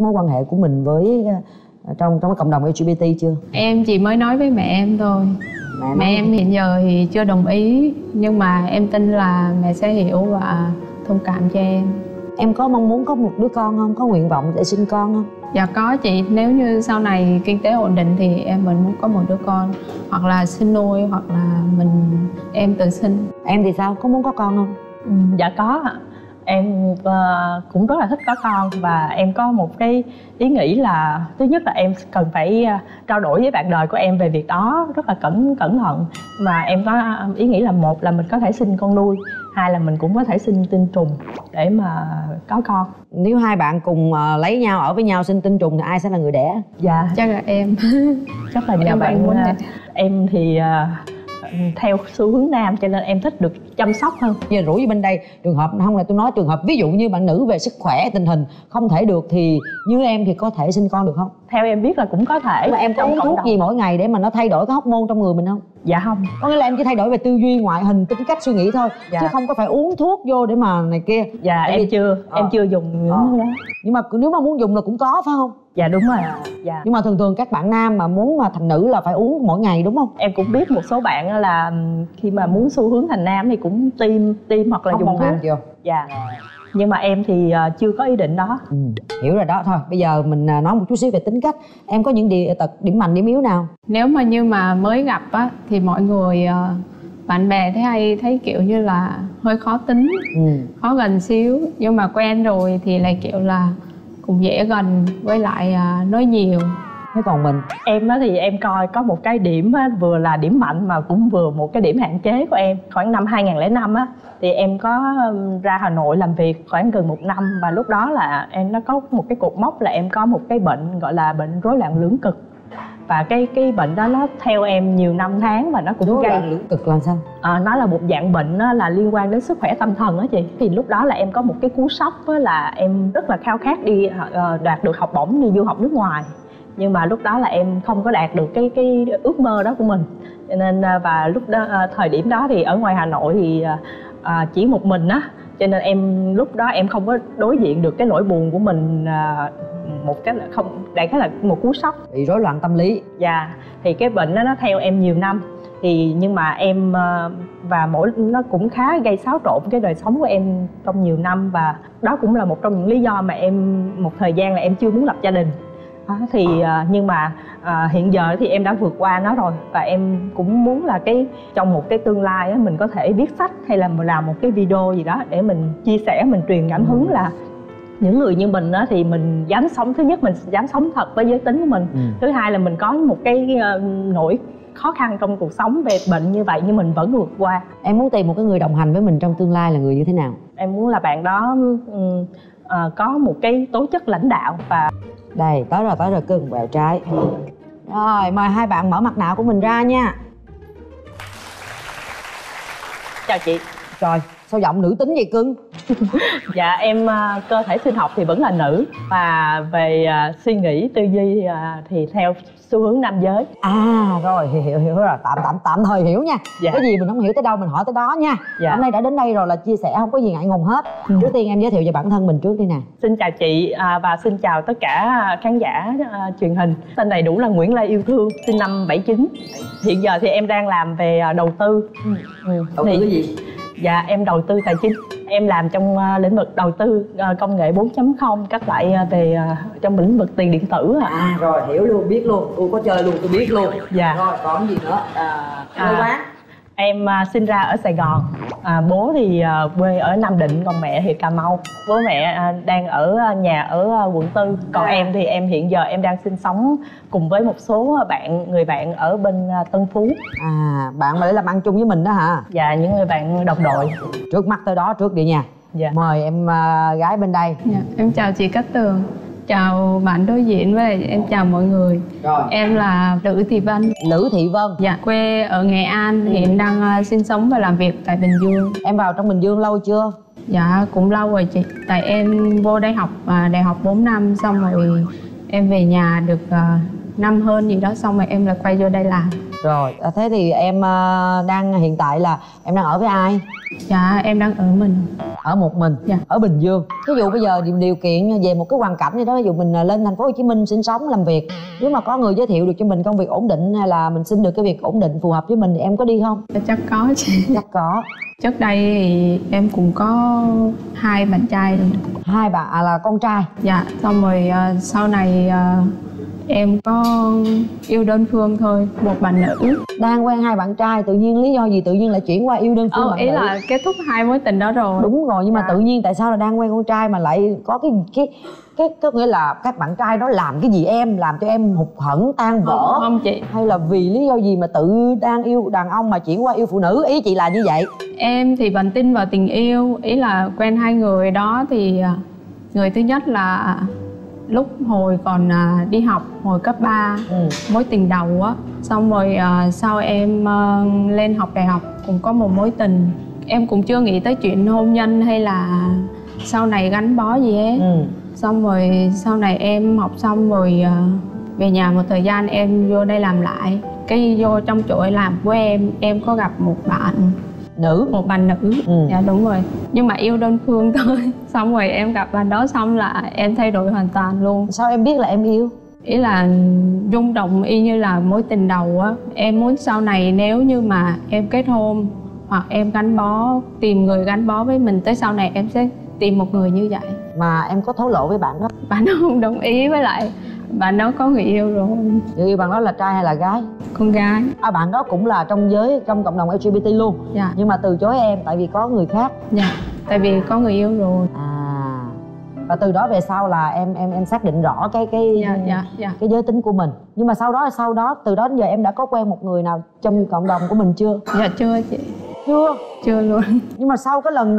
mối quan hệ của mình với trong cái cộng đồng LGBT chưa? Em chỉ mới nói với mẹ em thôi. Mẹ em hiện giờ thì chưa đồng ý, nhưng mà em tin là mẹ sẽ hiểu và thông cảm cho em. Em có mong muốn có một đứa con không? Có nguyện vọng để sinh con không? Dạ có chị, nếu như sau này kinh tế ổn định thì mình muốn có một đứa con. Hoặc là sinh nuôi, hoặc là em tự sinh. Em thì sao? Có muốn có con không? Ừ, dạ có ạ. Em cũng rất là thích có con, và em có một cái ý nghĩ là thứ nhất là em cần phải trao đổi với bạn đời của em về việc đó rất là cẩn thận. Mà em có ý nghĩ là một là mình có thể sinh con nuôi, hai là mình cũng có thể sinh tinh trùng để mà có con. Nếu hai bạn cùng lấy nhau, ở với nhau sinh tinh trùng thì ai sẽ là người đẻ? Dạ chắc là em. Chắc là nhà bạn muốn. Em thì theo xu hướng nam cho nên em thích được chăm sóc hơn. Giờ rủ vô bên đây trường hợp không là tôi nói trường hợp ví dụ như bạn nữ về sức khỏe tình hình không thể được thì như em thì có thể sinh con được không? Theo em biết là cũng có thể. Mà em có uống thuốc gì mỗi ngày để mà nó thay đổi cái hormone trong người mình không? Dạ không. Có nghĩa là em chỉ thay đổi về tư duy, ngoại hình, tính cách, suy nghĩ thôi. Dạ. Chứ không có phải uống thuốc vô để mà này kia. Dạ em chưa. Em chưa dùng những đó. Nhưng mà nếu mà muốn dùng là cũng có phải không? Dạ đúng rồi. Dạ. Nhưng mà thường thường các bạn nam mà muốn mà thành nữ là phải uống mỗi ngày đúng không? Em cũng biết một số bạn là khi mà muốn xu hướng thành nam thì cũng tiêm hoặc là không dùng thuốc. Dạ. Nhưng mà em thì chưa có ý định đó. Ừ, hiểu rồi đó. Thôi bây giờ mình nói một chút xíu về tính cách. Em có những điểm mạnh điểm yếu nào? Nếu mà mới gặp á thì mọi người bạn bè thấy kiểu như là hơi khó tính, khó gần xíu. Nhưng mà quen rồi thì lại kiểu là cũng dễ gần, với lại nói nhiều. Thế còn mình? Em đó thì em coi có một cái điểm vừa là điểm mạnh mà cũng vừa một cái điểm hạn chế của em. Khoảng năm 2005 á thì em có ra Hà Nội làm việc khoảng gần một năm, và lúc đó là nó có một cái cột mốc là em có một cái bệnh gọi là bệnh rối loạn lưỡng cực. Và cái bệnh đó nó theo em nhiều năm tháng và nó cũng rối loạn lưỡng cực là sao? Nó là một dạng bệnh là liên quan đến sức khỏe tâm thần đó chị. Thì lúc đó là em có một cái cú sốc là em rất là khao khát đi đạt được học bổng đi du học nước ngoài. Nhưng mà lúc đó là em không có đạt được cái ước mơ đó của mình. Cho nên và lúc đó thời điểm đó thì ở ngoài Hà Nội thì chỉ một mình á, cho nên em lúc đó em không có đối diện được cái nỗi buồn của mình. Một cái là không, đại khái là một cú sốc bị rối loạn tâm lý. Dạ. Thì cái bệnh đó nó theo em nhiều năm. Thì nhưng mà em và nó cũng khá gây xáo trộn cái đời sống của em trong nhiều năm, và đó cũng là một trong những lý do mà em một thời gian là em chưa muốn lập gia đình. Thì nhưng mà hiện giờ thì em đã vượt qua nó rồi, và em cũng muốn là trong một cái tương lai mình có thể viết sách hay là làm một cái video gì đó để mình chia sẻ, mình truyền cảm hứng là những người như mình đó thì mình dám sống. Thứ nhất mình dám sống thật với giới tính của mình. Thứ hai là mình có một cái nỗi khó khăn trong cuộc sống về bệnh như vậy nhưng mình vẫn vượt qua. Em muốn tìm một cái người đồng hành với mình trong tương lai là người như thế nào? Em muốn là bạn đó có một cái tố chất lãnh đạo. Và đây, tới rồi cưng bèo trái. Rồi, mời hai bạn mở mặt nạ của mình ra nha. Chào chị. Trời, sao giọng nữ tính vậy cưng? Dạ, em cơ thể sinh học thì vẫn là nữ. Và về suy nghĩ, tư duy thì theo xu hướng nam giới. À, rồi, hiểu rồi. Tạm thời hiểu nha. Dạ. Cái gì mình không hiểu tới đâu mình hỏi tới đó nha. Dạ. Hôm nay đã đến đây rồi là chia sẻ, không có gì ngại ngùng hết. Trước tiên em giới thiệu về bản thân mình trước đi nè. Xin chào chị và xin chào tất cả khán giả truyền hình. Tên đầy đủ là Nguyễn Lê Yêu Thương, sinh năm 79. Hiện giờ thì em đang làm về đầu tư. Đầu tư cái gì? Dạ, em đầu tư tài chính. Em làm trong lĩnh vực đầu tư công nghệ 4.0, các loại về trong lĩnh vực tiền điện tử. À rồi, hiểu luôn, biết luôn. Tôi có chơi luôn, tôi biết luôn. Dạ. Rồi, còn gì nữa? Quán. Em sinh ra ở Sài Gòn. Bố thì quê ở Nam Định, còn mẹ thì Cà Mau. Bố mẹ đang ở nhà ở quận 4. Còn em thì em hiện giờ em đang sinh sống cùng với một số người bạn ở bên Tân Phú. À, bạn mà để làm ăn chung với mình đó hả? Dạ, những người bạn đồng đội. Trước mắt tới đó trước đi nha. Dạ. Mời em gái bên đây. Dạ, em chào chị Cát Tường. Chào bạn đối diện với lại em chào mọi người. Rồi. Em là Lữ Thị Vân. Lữ Thị Vân. Dạ, quê ở Nghệ An, hiện đang sinh sống và làm việc tại Bình Dương. Em vào trong Bình Dương lâu chưa? Dạ, cũng lâu rồi chị. Tại em vô đại học 4 năm, xong rồi em về nhà được năm hơn gì đó, xong rồi em lại quay vô đây làm. Rồi, thế thì em đang hiện tại là em đang ở với ai? Dạ, em đang ở mình. Ở một mình? Dạ. Ở Bình Dương. Ví dụ bây giờ điều kiện về một cái hoàn cảnh như đó, ví dụ mình lên thành phố Hồ Chí Minh sinh sống làm việc, nếu mà có người giới thiệu được cho mình công việc ổn định hay là mình xin được cái việc ổn định phù hợp với mình thì em có đi không? Chắc có chứ. Chắc có. Trước đây thì em cũng có hai bạn trai rồi. Hai bạn là con trai? Dạ. Xong rồi sau này em có yêu đơn phương thôi, một bạn nữ. Đang quen hai bạn trai, tự nhiên lý do gì tự nhiên lại chuyển qua yêu đơn phương? Ý nữ là kết thúc hai mối tình đó rồi. Đúng rồi, nhưng mà tự nhiên tại sao là đang quen con trai mà lại có cái nghĩa là các bạn trai đó làm cái gì em, làm cho em hụt hẫng tan vỡ không chị? Hay là vì lý do gì mà tự đang yêu đàn ông mà chuyển qua yêu phụ nữ? Ý chị là như vậy. Em thì vẫn tin vào tình yêu, ý là quen hai người đó thì người thứ nhất là lúc hồi còn đi học, hồi cấp 3, mối tình đầu á. Xong rồi sau em lên học đại học cũng có một mối tình. Em cũng chưa nghĩ tới chuyện hôn nhân hay là sau này gắn bó gì hết. Xong rồi sau này em học xong rồi về nhà một thời gian em vô đây làm lại. Cái vô trong chỗ làm của em có gặp một bạn nữ. Một bạn nữ, dạ đúng rồi. Nhưng mà yêu đơn phương thôi. Xong rồi em gặp bạn đó xong là em thay đổi hoàn toàn luôn. Sao em biết là em yêu? Ý là rung động y như là mối tình đầu á. Em muốn sau này nếu như mà em kết hôn hoặc em gắn bó, tìm người gắn bó với mình tới sau này em sẽ tìm một người như vậy. Mà em có thổ lộ với bạn đó? Bạn đó không đồng ý, với lại bạn đó có người yêu rồi. Người yêu bạn đó là trai hay là gái? Con gái. À, bạn đó cũng là trong giới, trong cộng đồng LGBT luôn. Dạ. Nhưng mà từ chối em tại vì có người khác. Dạ. Tại vì có người yêu rồi. À. Và từ đó về sau là em xác định rõ cái giới tính của mình. Nhưng mà sau đó từ đó đến giờ em đã có quen một người nào trong cộng đồng của mình chưa? Dạ chưa chị. Chưa. Chưa luôn. Nhưng mà sau cái lần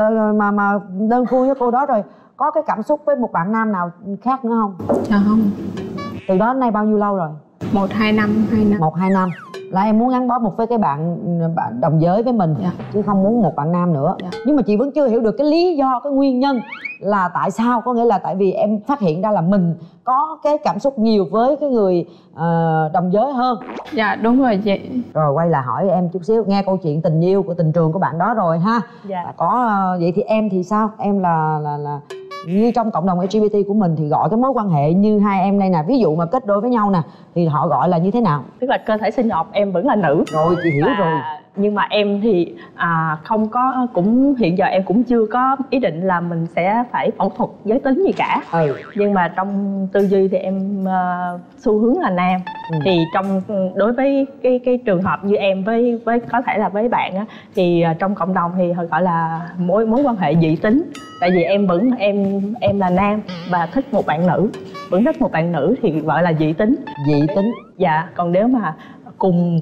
mà đơn phương với cô đó rồi có cái cảm xúc với một bạn nam nào khác nữa không? Dạ không. Từ đó đến nay bao nhiêu lâu rồi? 1-2 năm. Là em muốn gắn bó một với cái bạn đồng giới với mình, chứ không muốn một bạn nam nữa. Nhưng mà chị vẫn chưa hiểu được cái lý do, cái nguyên nhân là tại sao. Có nghĩa là tại vì em phát hiện ra là mình có cái cảm xúc nhiều với cái người đồng giới hơn. Dạ đúng rồi chị. Rồi quay lại hỏi em chút xíu, nghe câu chuyện tình yêu của tình trường của bạn đó rồi ha. Dạ. Có vậy thì em thì sao? Em là như trong cộng đồng LGBT của mình thì gọi cái mối quan hệ như hai em đây nè, ví dụ mà kết đôi với nhau nè, thì họ gọi là như thế nào? Tức là cơ thể sinh học em vẫn là nữ. Rồi chị hiểu rồi. Nhưng mà em thì không có, cũng hiện giờ em cũng chưa có ý định là mình sẽ phải phẫu thuật giới tính gì cả. Nhưng mà trong tư duy thì em xu hướng là nam. Thì trong đối với cái trường hợp như em với có thể là với bạn á, thì trong cộng đồng thì họ gọi là mối quan hệ dị tính. Tại vì em vẫn em là nam và thích một bạn nữ, vẫn thích một bạn nữ thì gọi là dị tính. Dị tính. Dạ. Còn nếu mà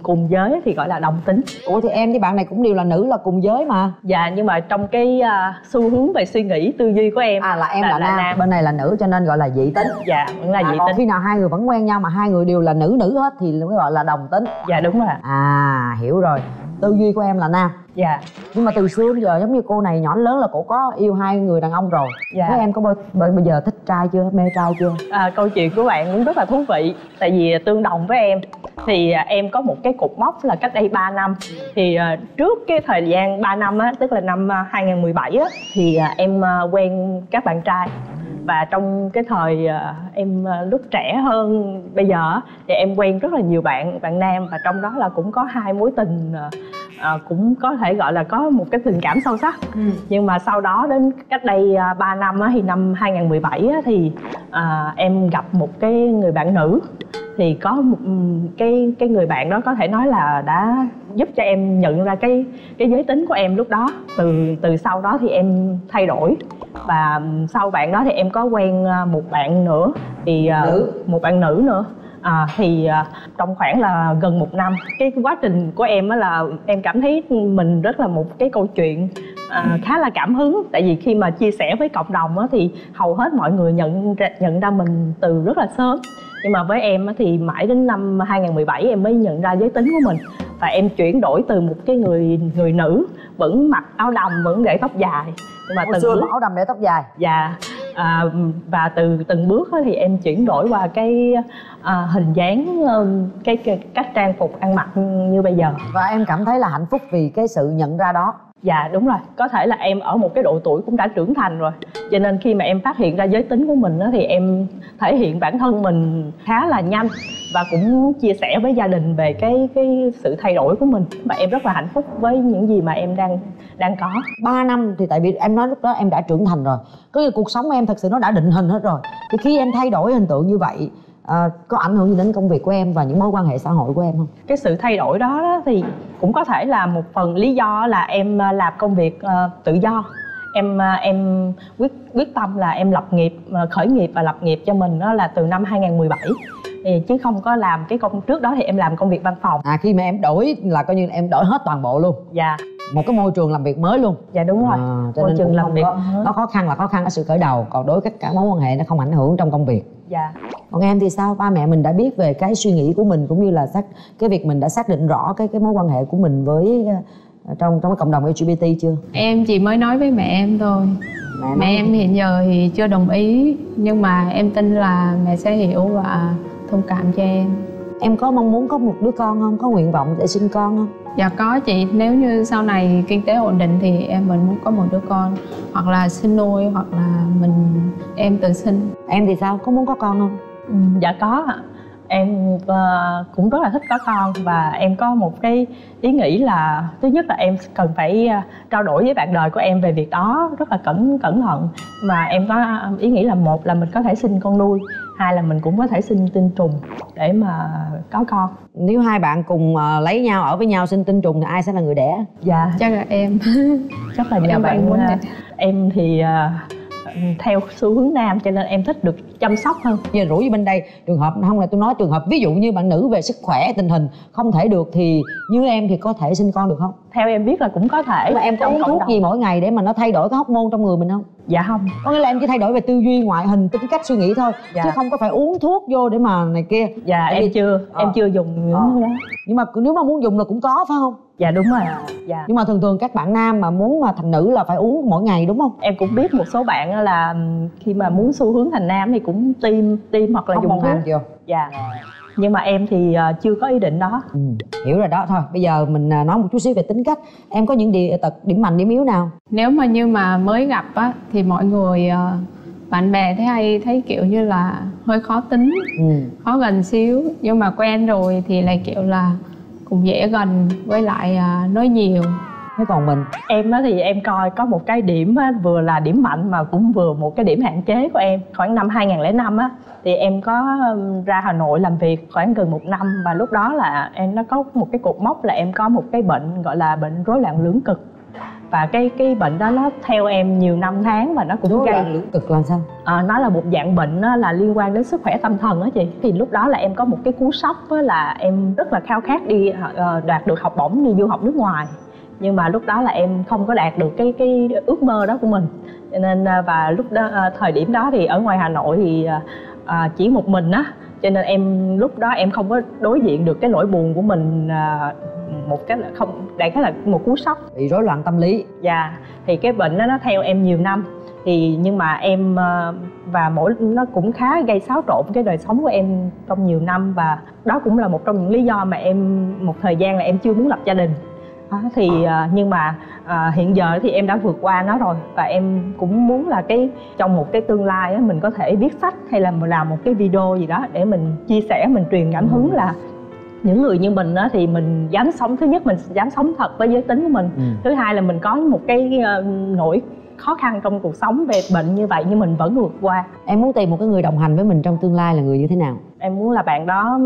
cùng giới thì gọi là đồng tính. Ủa thì em với bạn này cũng đều là nữ, là cùng giới mà. Dạ, nhưng mà trong cái xu hướng về suy nghĩ tư duy của em là em là nam, bên này là nữ, cho nên gọi là dị tính. Dạ, vẫn là dị tính. Còn khi nào hai người vẫn quen nhau mà hai người đều là nữ hết thì mới gọi là đồng tính. Dạ đúng rồi. À, hiểu rồi. Tư duy của em là nam. Dạ. Nhưng mà từ xưa đến giờ giống như cô này nhỏ lớn là cô có yêu hai người đàn ông rồi. Dạ. Thế em có bây giờ thích trai chưa, mê trai chưa? Câu chuyện của bạn cũng rất là thú vị. Tại vì tương đồng với em thì em có một cái cột mốc là cách đây 3 năm. Thì trước cái thời gian 3 năm á, tức là năm 2017 á, thì em quen các bạn trai. Và trong cái thời em lúc trẻ hơn bây giờ thì em quen rất là nhiều bạn nam. Và trong đó là cũng có hai mối tình, cũng có thể gọi là có một cái tình cảm sâu sắc. Nhưng mà sau đó đến cách đây 3 năm thì năm 2017 thì em gặp một cái người bạn nữ. Thì có một cái người bạn đó có thể nói là đã giúp cho em nhận ra cái giới tính của em lúc đó. Từ sau đó thì em thay đổi. Và sau bạn đó thì em có quen một bạn nữa thì một bạn nữ nữa. Thì trong khoảng là gần một năm, cái quá trình của em là em cảm thấy mình rất là một cái câu chuyện khá là cảm hứng. Tại vì khi mà chia sẻ với cộng đồng thì hầu hết mọi người nhận ra mình từ rất là sớm. Nhưng mà với em thì mãi đến năm 2017 em mới nhận ra giới tính của mình. Và em chuyển đổi từ một cái người nữ vẫn mặc áo đầm, vẫn để tóc dài. Mà hồi xưa mặc áo đầm để tóc dài. Dạ. Và từ từng bước thì em chuyển đổi qua cái hình dáng, cái cách trang phục ăn mặc như bây giờ. Và em cảm thấy là hạnh phúc vì cái sự nhận ra đó. Dạ đúng rồi, có thể là em ở một cái độ tuổi cũng đã trưởng thành rồi, cho nên khi mà em phát hiện ra giới tính của mình thì em thể hiện bản thân mình khá là nhanh. Và cũng chia sẻ với gia đình về cái sự thay đổi của mình. Và em rất là hạnh phúc với những gì mà em đang có. 3 năm thì tại vì em nói lúc đó em đã trưởng thành rồi, có nghĩa cuộc sống em thật sự nó đã định hình hết rồi. Thì khi em thay đổi hình tượng như vậy, có ảnh hưởng gì đến công việc của em và những mối quan hệ xã hội của em không? Cái sự thay đổi đó thì cũng có thể là một phần lý do là em làm công việc tự do. Em quyết tâm là em lập nghiệp, khởi nghiệp và lập nghiệp cho mình đó là từ năm 2017. Chứ không có làm cái công, trước đó thì em làm công việc văn phòng. Khi mà em đổi là coi như em đổi hết toàn bộ luôn. Dạ. Một cái môi trường làm việc mới luôn. Dạ đúng rồi. Cho môi trường làm việc nó khó khăn là khó khăn ở sự khởi đầu, còn đối với các mối quan hệ nó không ảnh hưởng trong công việc. Dạ. Còn em thì sao? Ba mẹ mình đã biết về cái suy nghĩ của mình cũng như là cái việc mình đã xác định rõ cái mối quan hệ của mình với trong cái cộng đồng LGBT chưa? Em chỉ mới nói với mẹ em thôi. Mẹ em hiện giờ thì chưa đồng ý, nhưng mà em tin là mẹ sẽ hiểu và thông cảm cho em. Em có mong muốn có một đứa con không? Có nguyện vọng để sinh con không? Dạ có chị, nếu như sau này kinh tế ổn định thì mình muốn có một đứa con, hoặc là sinh nuôi, hoặc là em tự sinh. Em thì sao? Có muốn có con không? Dạ có ạ. Em cũng rất là thích có con, và em có một cái ý nghĩ là thứ nhất là em cần phải trao đổi với bạn đời của em về việc đó rất là cẩn thận. Mà em có ý nghĩ là một là mình có thể sinh con nuôi, hai là mình cũng có thể sinh tinh trùng để mà có con. Nếu hai bạn cùng lấy nhau, ở với nhau sinh tinh trùng thì ai sẽ là người đẻ? Dạ chắc là em. Chắc là em muốn em thì theo xu hướng nam, cho nên em thích được chăm sóc hơn. Giờ rủ vô bên đây trường hợp không, là tôi nói trường hợp ví dụ như bạn nữ về sức khỏe tình hình không thể được, thì như em thì có thể sinh con được không? Theo em biết là cũng có thể. Mà em có uống thuốc gì mỗi ngày để mà nó thay đổi cái hormone trong người mình không? Dạ không. Có nghĩa là em chỉ thay đổi về tư duy, ngoại hình, tính cách, suy nghĩ thôi. Dạ. Chứ không có phải uống thuốc vô để mà này kia. Dạ em vì... chưa em chưa dùng những đó. Nhưng mà nếu mà muốn dùng là cũng có phải không? Dạ đúng rồi. Dạ. Nhưng mà thường thường các bạn nam mà muốn mà thành nữ là phải uống mỗi ngày đúng không? Em cũng biết một số bạn là khi mà muốn xu hướng thành nam thì cũng tiêm hoặc là không dùng thuốc. Dạ. Nhưng mà em thì chưa có ý định đó. Hiểu rồi đó. Thôi bây giờ mình nói một chút xíu về tính cách. Em có những điểm mạnh điểm yếu nào? Nếu mà như mà mới gặp á thì mọi người bạn bè thấy kiểu như là hơi khó tính, khó gần xíu. Nhưng mà quen rồi thì lại kiểu là cũng dễ gần, với lại nói nhiều. Thế còn mình? Em thì em coi có một cái điểm vừa là điểm mạnh mà cũng vừa một cái điểm hạn chế của em. Khoảng năm 2005 thì em có ra Hà Nội làm việc khoảng gần một năm, và lúc đó là nó có một cái cột mốc là em có một cái bệnh gọi là bệnh rối loạn lưỡng cực. Và cái bệnh đó nó theo em nhiều năm tháng và nó cũng gây... Rối loạn lưỡng cực là sao? Nó là một dạng bệnh là liên quan đến sức khỏe tâm thần đó chị. Thì lúc đó là em có một cái cú sốc là em rất là khao khát đi đạt được học bổng đi du học nước ngoài. Nhưng mà lúc đó là em không có đạt được cái ước mơ đó của mình. Cho nên và lúc đó thời điểm đó thì ở ngoài Hà Nội thì chỉ một mình á, cho nên em lúc đó em không có đối diện được cái nỗi buồn của mình. Một cái là không, đại khái là một cú sốc, bị rối loạn tâm lý. Dạ. Thì cái bệnh đó nó theo em nhiều năm. Thì nhưng mà em và nó cũng khá gây xáo trộn cái đời sống của em trong nhiều năm, và đó cũng là một trong những lý do mà em một thời gian là em chưa muốn lập gia đình. Thì nhưng mà hiện giờ thì em đã vượt qua nó rồi, và em cũng muốn là trong một cái tương lai mình có thể viết sách hay là làm một cái video gì đó để mình chia sẻ, mình truyền cảm hứng là những người như mình thì mình dám sống. Thứ nhất mình dám sống thật với giới tính của mình. Thứ hai là mình có một cái nỗi khó khăn trong cuộc sống về bệnh như vậy nhưng mình vẫn vượt qua. Em muốn tìm một cái người đồng hành với mình trong tương lai là người như thế nào? Em muốn là bạn đó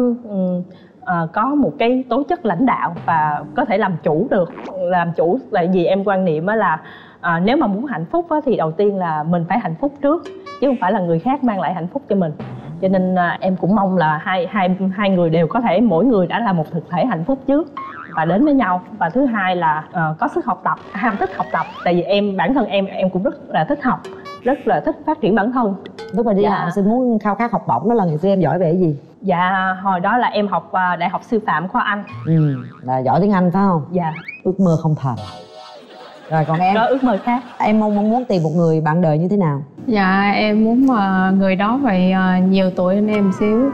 có một cái tố chất lãnh đạo và có thể làm chủ được. Làm chủ tại vì em quan niệm là nếu mà muốn hạnh phúc thì đầu tiên là mình phải hạnh phúc trước, chứ không phải là người khác mang lại hạnh phúc cho mình. Cho nên em cũng mong là hai người đều có thể, mỗi người đã là một thực thể hạnh phúc trước và đến với nhau. Và thứ hai là có sức học tập, ham thích học tập. Tại vì bản thân em cũng rất là thích học, rất là thích phát triển bản thân. Lúc mà đi học xin muốn khao khát học bổng đó là ngày xưa em giỏi về cái gì? Dạ hồi đó là em học đại học sư phạm khoa Anh. Là giỏi tiếng Anh phải không? Dạ. Ước mơ không thành. Rồi còn em có ước mơ khác, em mong muốn tìm một người bạn đời như thế nào? Dạ em muốn người đó phải nhiều tuổi hơn em một xíu.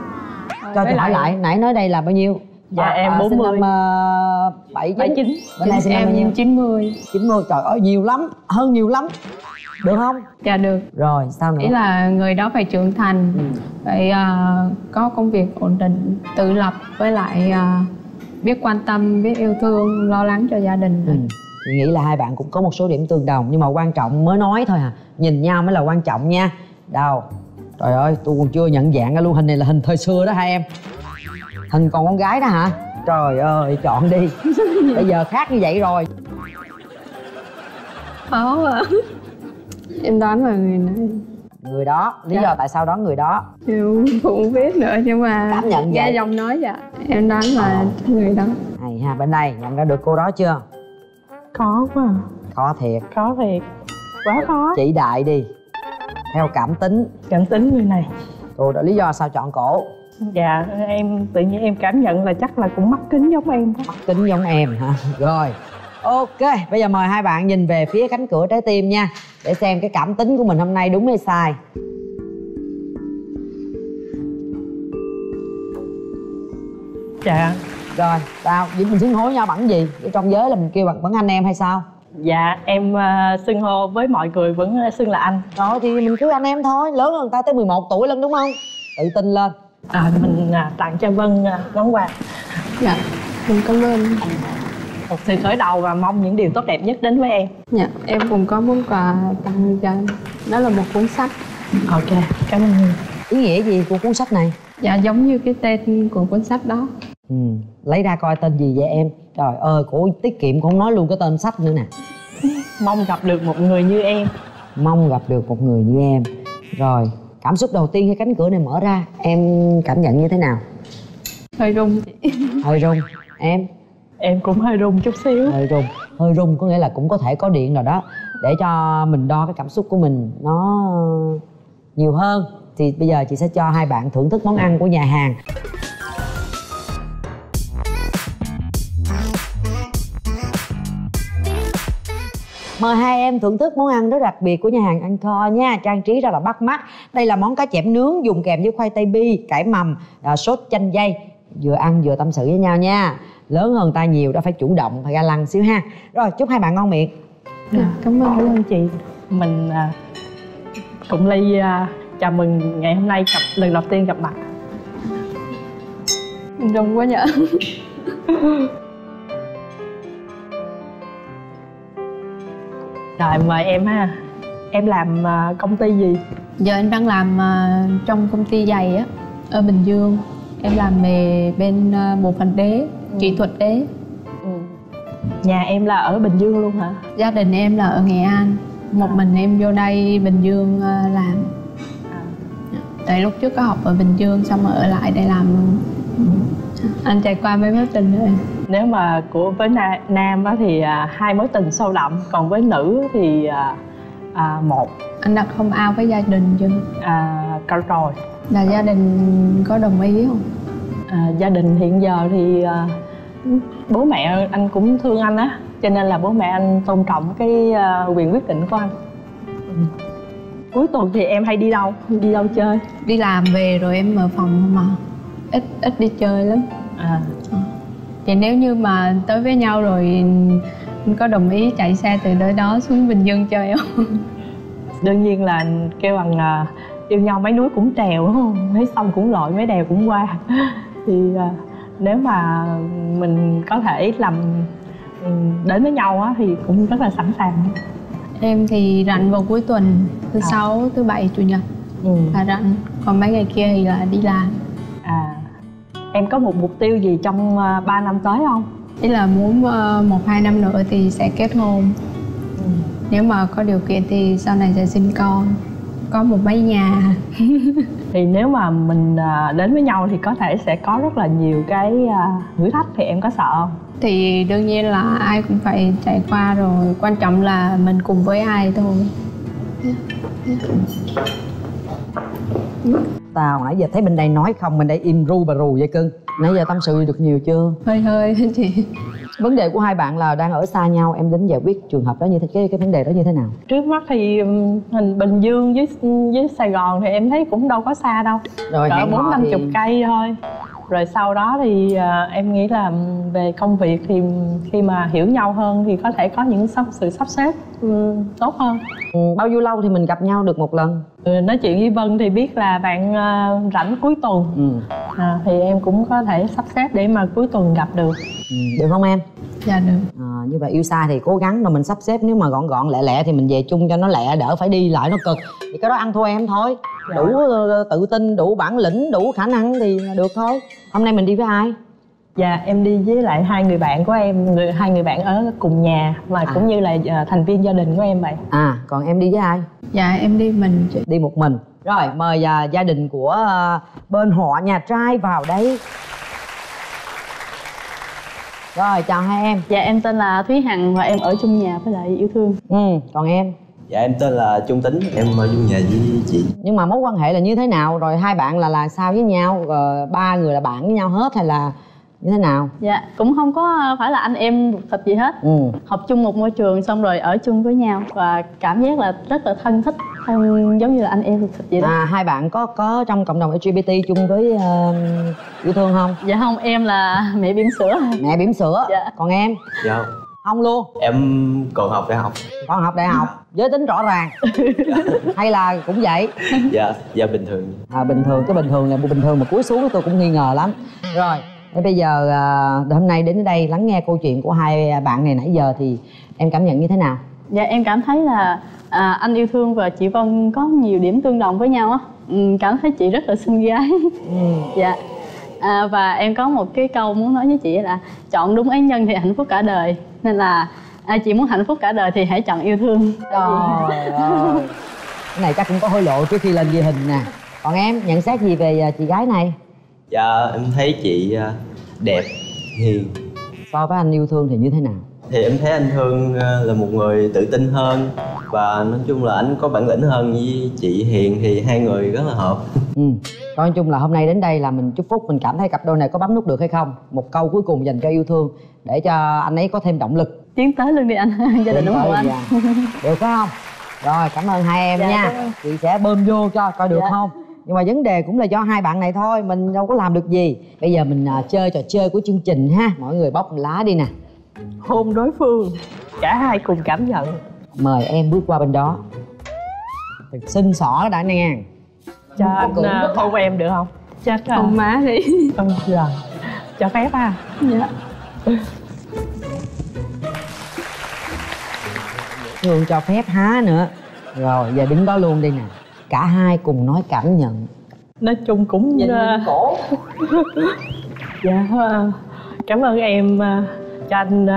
Cho tôi hỏi lại, nãy nói đây là bao nhiêu? Dạ em 40. Sinh năm 79. Bữa nay sinh năm bao nhiêu? 90. 90, trời ơi nhiều lắm, hơn nhiều lắm. Được không? Dạ được. Rồi sao nữa? Ý là người đó phải trưởng thành, phải có công việc ổn định, tự lập, với lại biết quan tâm, biết yêu thương, lo lắng cho gia đình. Chị nghĩ là hai bạn cũng có một số điểm tương đồng, nhưng mà quan trọng mới nói thôi à. Nhìn nhau mới là quan trọng nha. Đâu? Trời ơi, tôi còn chưa nhận dạng ra luôn, hình này là hình thời xưa đó hai em. Hình còn con gái đó hả? Trời ơi, chọn đi. Bây giờ khác như vậy rồi. Khó à. Em đoán là người này. Người đó, lý do tại sao đoán người đó? Em cũng biết nữa nhưng mà... Cảm nhận vậy? Ra dòng nói vậy. Em đoán là người đó. Hay ha, bên đây, nhận ra được cô đó chưa? Khó quá à. Khó thiệt. Khó thiệt. Quá khó. Chỉ đại đi. Theo cảm tính. Cảm tính người này. Cô đó, lý do sao chọn cổ? Dạ, em tự nhiên em cảm nhận là chắc là cũng mắc kính giống em đó. Mắc kính giống em hả? Rồi. Ok, bây giờ mời hai bạn nhìn về phía cánh cửa trái tim nha. Để xem cái cảm tính của mình hôm nay đúng hay sai. Dạ. Rồi, tao, mình xưng hô nhau bằng gì? Ở trong giới là mình kêu bằng anh em hay sao? Dạ, em xưng hô với mọi người vẫn xưng là anh. Rồi thì mình cứ anh em thôi, lớn hơn người ta tới 11 tuổi luôn đúng không? Tự tin lên. Mình tặng cho Vân món quà. Dạ, mình cảm ơn. Một sự khởi đầu và mong những điều tốt đẹp nhất đến với em. Dạ, em cũng có món quà tặng cho anh. Đó là một cuốn sách. Ok, cảm ơn. Ý nghĩa gì của cuốn sách này? Dạ, giống như cái tên của cuốn sách đó. Lấy ra coi tên gì vậy em? Trời ơi, cổ tiết kiệm cũng nói luôn cái tên sách nữa nè. Mong gặp được một người như em. Mong gặp được một người như em. Rồi, cảm xúc đầu tiên khi cánh cửa này mở ra, em cảm nhận như thế nào? Hơi rung. Hơi rung. Em? Em cũng hơi rung chút xíu. Hơi rung. Hơi rung có nghĩa là cũng có thể có điện rồi đó. Để cho mình đo cái cảm xúc của mình nó nhiều hơn. Thì bây giờ chị sẽ cho hai bạn thưởng thức món ăn của nhà hàng. Mời hai em thưởng thức món ăn rất đặc biệt của nhà hàng Ăn Kho nha. Trang trí rất là bắt mắt. Đây là món cá chẽm nướng dùng kèm với khoai tây bi, cải mầm, sốt chanh dây. Vừa ăn vừa tâm sự với nhau nha. Lớn hơn ta nhiều đã phải chủ động, phải ga lăng xíu ha. Rồi chúc hai bạn ngon miệng. Cảm ơn chị. Mình cũng ly chào mừng ngày hôm nay lần đầu tiên gặp mặt. Rung quá nhở. Rồi mời em ha. Em làm công ty gì? Giờ em đang làm trong công ty giày á, ở Bình Dương. Em làm về bên bộ phận đế, kỹ thuật đế. Nhà em là ở Bình Dương luôn hả? Gia đình em là ở Nghệ An. Một mình em vô đây Bình Dương làm. Tại lúc trước có học ở Bình Dương xong rồi ở lại đây làm luôn. Anh trải qua mấy mối tình nữa. Nếu mà với nam á thì 2 mối tình sâu đậm, còn với nữ thì 1. Anh đặt hôn ao với gia đình chưa? Cả rồi. Là gia đình có đồng ý không? Gia đình hiện giờ thì bố mẹ anh cũng thương anh á, cho nên là bố mẹ anh tôn trọng cái quyền quyết định của anh. Cuối tuần thì em hay đi đâu? Đi đâu chơi? Đi làm về rồi em ở phòng mà ít đi chơi lắm. Thì nếu như mà tới với nhau rồi có đồng ý chạy xe từ nơi đó xuống Bình Dương chơi không? Đương nhiên là kêu bằng là yêu nhau mấy núi cũng trèo đúng không? Mấy sông cũng lội, mấy đèo cũng qua. Thì nếu mà mình có thể làm đến với nhau á, thì cũng rất là sẵn sàng. Em thì rảnh vào cuối tuần, thứ Sáu, thứ Bảy, Chủ nhật là rảnh. Còn mấy ngày kia thì là đi làm. Em có một mục tiêu gì trong 3 năm tới không? Ý là muốn 1-2 năm nữa thì sẽ kết hôn. Nếu mà có điều kiện thì sau này sẽ sinh con, có một mái nhà. Thì nếu mà mình đến với nhau thì có thể sẽ có rất là nhiều cái thử thách, thì em có sợ không? Thì đương nhiên là ai cũng phải trải qua rồi, quan trọng là mình cùng với ai thôi. Tao nãy giờ thấy bên đây nói không, bên đây im ru bà rù vậy cưng. Nãy giờ tâm sự được nhiều chưa? Hơi chị. Vấn đề của hai bạn là đang ở xa nhau, em đến giải quyết trường hợp đó như thế, cái vấn đề đó như thế nào? Trước mắt thì Bình Dương với Sài Gòn thì em thấy cũng đâu có xa đâu, rồi 40-50 cây thôi. Rồi sau đó thì em nghĩ là về công việc thì khi mà hiểu nhau hơn thì có thể có những sự sắp xếp tốt hơn. Bao nhiêu lâu thì mình gặp nhau được một lần? Nói chuyện với Vân thì biết là bạn rảnh cuối tuần, thì em cũng có thể sắp xếp để mà cuối tuần gặp được. Được không em? Dạ được. Như vậy yêu xa thì cố gắng mà mình sắp xếp, nếu mà gọn gọn lẹ lẹ thì mình về chung cho nó lẹ, đỡ phải đi lại nó cực. Thì cái đó ăn thua em thôi. Dạ. Đủ tự tin, đủ bản lĩnh, đủ khả năng thì được thôi. Hôm nay mình đi với ai? Dạ em đi với lại hai người bạn của em, hai người bạn ở cùng nhà mà cũng như là thành viên gia đình của em vậy. À, còn em đi với ai? Dạ em đi mình. Đi một mình. Rồi mời gia đình của bên họ nhà trai vào đấy. Rồi chào hai em. Dạ em tên là Thúy Hằng và em ở chung nhà với lại Yêu Thương. Còn em? Dạ em tên là Trung Tính, em ở chung nhà với chị. Nhưng mà mối quan hệ là như thế nào? Rồi hai bạn là sao với nhau? Ba người là bạn với nhau hết hay là như thế nào? Dạ cũng không có phải là anh em thật gì hết. Học chung một môi trường xong rồi ở chung với nhau và cảm giác là rất là thân thích, giống như là anh em thật vậy đó. À, hai bạn có trong cộng đồng LGBT chung với Yêu Thương không? Dạ không, em là mẹ bỉm sữa. Mẹ bỉm sữa. Dạ. Còn em? Dạ không. Không luôn. Em còn học đại học. Còn học đại học. Giới tính rõ ràng. Dạ. Hay là cũng vậy? Dạ bình thường. Bình thường, cái bình thường là bình thường mà cúi xuống tôi cũng nghi ngờ lắm. Rồi thế bây giờ hôm nay đến đây lắng nghe câu chuyện của hai bạn này nãy giờ thì em cảm nhận như thế nào? Dạ em cảm thấy là anh Yêu Thương và chị Vân có nhiều điểm tương đồng với nhau á. Cảm thấy chị rất là xinh gái. Dạ. Và em có một cái câu muốn nói với chị là chọn đúng ái nhân thì hạnh phúc cả đời. Nên là chị muốn hạnh phúc cả đời thì hãy chọn Yêu Thương. Trời ơi. Cái này chắc cũng có hối lộ trước khi lên ghi hình nè. Còn em nhận xét gì về chị gái này? Dạ em thấy chị đẹp, hiền. So với anh Yêu Thương thì như thế nào? Thì em thấy anh Thương là một người tự tin hơn và nói chung là anh có bản lĩnh hơn. Với chị Hiền thì hai người rất là hợp. Nói chung là hôm nay đến đây là mình chúc phúc, mình cảm thấy cặp đôi này có bấm nút được hay không? Một câu cuối cùng dành cho Yêu Thương để cho anh ấy có thêm động lực tiến tới luôn đi anh. Gia đình đúng không anh? Dạ. Được không? Rồi cảm ơn hai em nha. Chị sẽ bơm vô cho coi được không. Nhưng mà vấn đề cũng là do hai bạn này thôi, mình đâu có làm được gì. Bây giờ mình chơi trò chơi của chương trình ha. Mọi người bóc lá đi nè. Hôn đối phương. Cả hai cùng cảm nhận. Mời em bước qua bên đó. Xin xỏ đã nè. Cho anh hôn em được không? Chắc hôn má đi. Rồi. Cho phép ha. Dạ. Thường cho phép há nữa. Rồi giờ đứng đó luôn đi nè. Cả hai cùng nói cảm nhận. Nói chung cũng nhìn cổ. Dạ. Cảm ơn em cho anh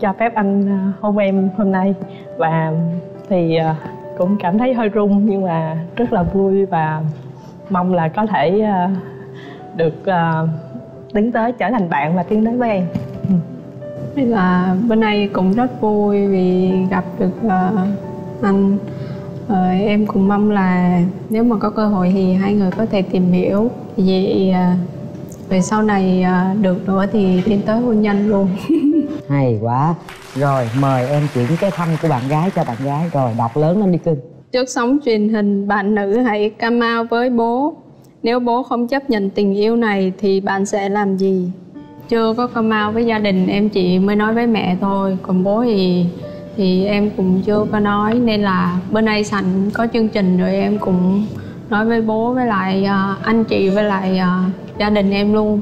cho phép anh hôn em hôm nay. Và thì cũng cảm thấy hơi run nhưng mà rất là vui và mong là có thể được tiến tới trở thành bạn và tiến tới với em. Thế là bên đây cũng rất vui vì gặp được anh. Em cũng mong là nếu mà có cơ hội thì hai người có thể tìm hiểu. Vậy về sau này được nữa thì tiến tới hôn nhân luôn. Hay quá. Rồi mời em chuyển cái thăm của bạn gái cho bạn gái. Rồi đọc lớn lên đi cưng. Trước sóng truyền hình, bạn nữ hãy come out với bố. Nếu bố không chấp nhận tình yêu này thì bạn sẽ làm gì? Chưa có come out với gia đình, em chỉ mới nói với mẹ thôi. Còn bố thì em cũng chưa có nói. Nên là bên đây sẵn có chương trình rồi em cũng nói với bố với lại anh chị với lại gia đình em luôn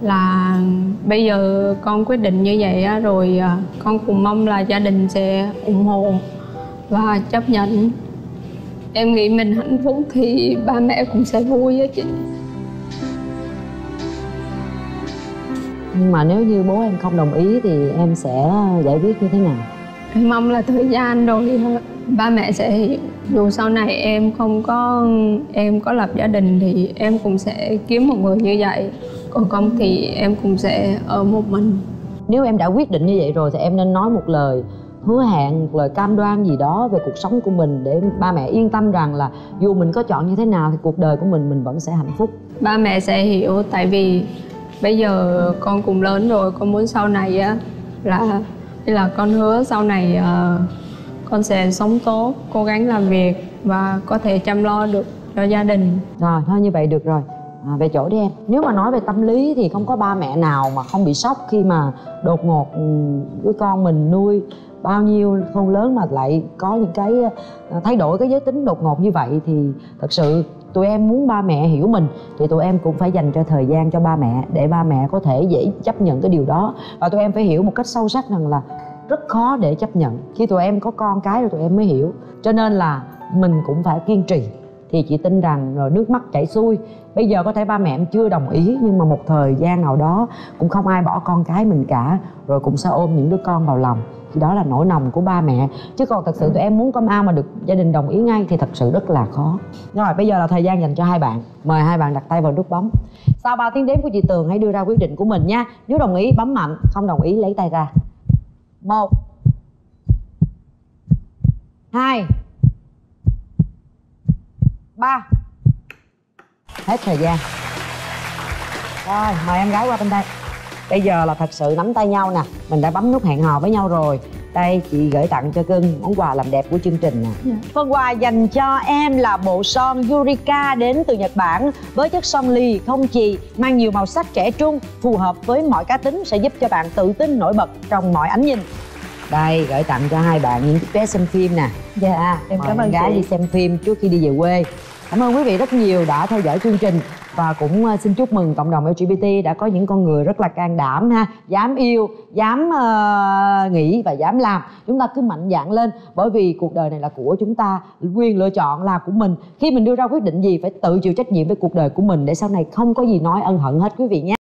là bây giờ con quyết định như vậy á, rồi con cũng mong là gia đình sẽ ủng hộ và chấp nhận. Em nghĩ mình hạnh phúc thì ba mẹ cũng sẽ vui á chị. Nhưng mà nếu như bố em không đồng ý thì em sẽ giải quyết như thế nào? Em mong là thời gian rồi ba mẹ sẽ hiểu. Dù sau này em có lập gia đình thì em cũng sẽ kiếm một người như vậy. Còn không thì em cũng sẽ ở một mình. Nếu em đã quyết định như vậy rồi thì em nên nói một lời hứa hẹn, một lời cam đoan gì đó về cuộc sống của mình để ba mẹ yên tâm rằng là dù mình có chọn như thế nào thì cuộc đời của mình vẫn sẽ hạnh phúc. Ba mẹ sẽ hiểu tại vì bây giờ con cũng lớn rồi, con muốn sau này á là con hứa sau này con sẽ sống tốt, cố gắng làm việc và có thể chăm lo được cho gia đình. Rồi, thôi như vậy được rồi. Về chỗ đi em. Nếu mà nói về tâm lý thì không có ba mẹ nào mà không bị sốc khi mà đột ngột đứa con mình nuôi bao nhiêu không lớn mà lại có những cái thay đổi cái giới tính đột ngột như vậy. Thì thật sự tụi em muốn ba mẹ hiểu mình thì tụi em cũng phải dành cho thời gian cho ba mẹ để ba mẹ có thể dễ chấp nhận cái điều đó. Và tụi em phải hiểu một cách sâu sắc rằng là rất khó để chấp nhận. Khi tụi em có con cái rồi tụi em mới hiểu. Cho nên là mình cũng phải kiên trì. Thì chị tin rằng rồi nước mắt chảy xuôi. Bây giờ có thể ba mẹ em chưa đồng ý, nhưng mà một thời gian nào đó cũng không ai bỏ con cái mình cả, rồi cũng sẽ ôm những đứa con vào lòng. Thì đó là nỗi nồng của ba mẹ. Chứ còn thật sự tụi em muốn có ao mà được gia đình đồng ý ngay thì thật sự rất là khó. Rồi bây giờ là thời gian dành cho hai bạn. Mời hai bạn đặt tay vào nút bấm. Sau 3 tiếng đếm của chị Tường hãy đưa ra quyết định của mình nha. Nếu đồng ý bấm mạnh, không đồng ý lấy tay ra. 1 2 3. Hết thời gian. Rồi, mời em gái qua bên đây. Bây giờ là thật sự nắm tay nhau nè. Mình đã bấm nút hẹn hò với nhau rồi. Đây, chị gửi tặng cho cưng món quà làm đẹp của chương trình nè. Phần quà dành cho em là bộ son Yurika đến từ Nhật Bản. Với chất son lì không chì, mang nhiều màu sắc trẻ trung, phù hợp với mọi cá tính, sẽ giúp cho bạn tự tin nổi bật trong mọi ánh nhìn. Đây, gửi tặng cho hai bạn những vé xem phim nè. Dạ, em cảm ơn gái đi xem phim trước khi đi về quê. Cảm ơn quý vị rất nhiều đã theo dõi chương trình. Và cũng xin chúc mừng cộng đồng LGBT đã có những con người rất là can đảm ha. Dám yêu, dám nghĩ và dám làm. Chúng ta cứ mạnh dạn lên. Bởi vì cuộc đời này là của chúng ta. Quyền lựa chọn là của mình. Khi mình đưa ra quyết định gì phải tự chịu trách nhiệm với cuộc đời của mình. Để sau này không có gì nói ân hận hết quý vị nhé.